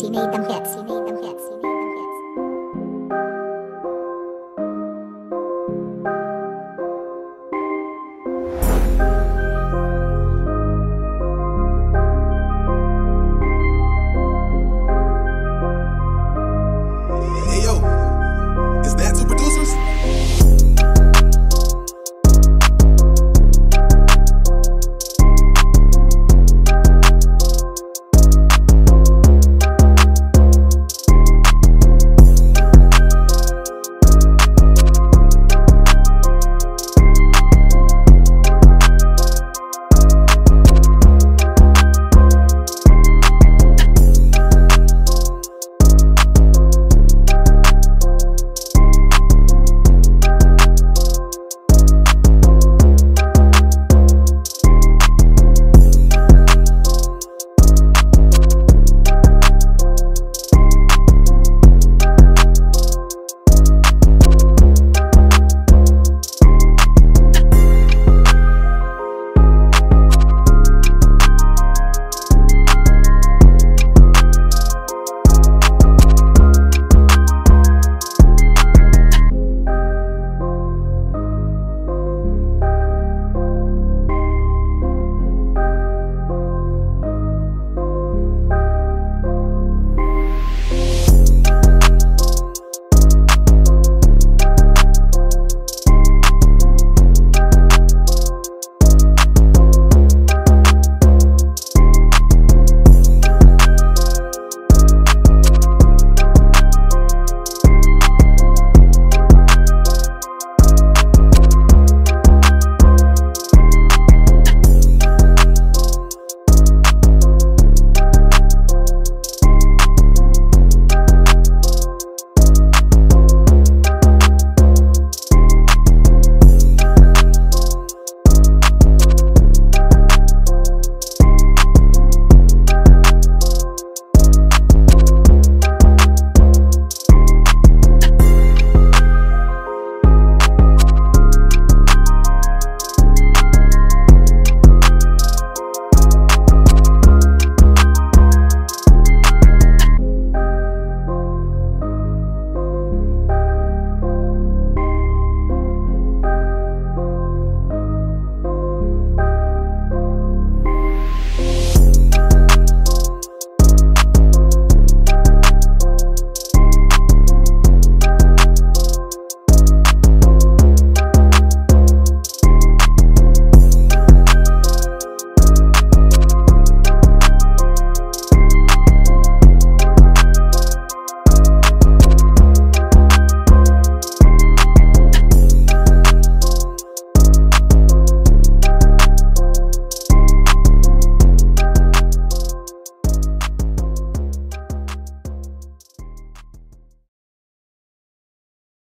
He made them hits.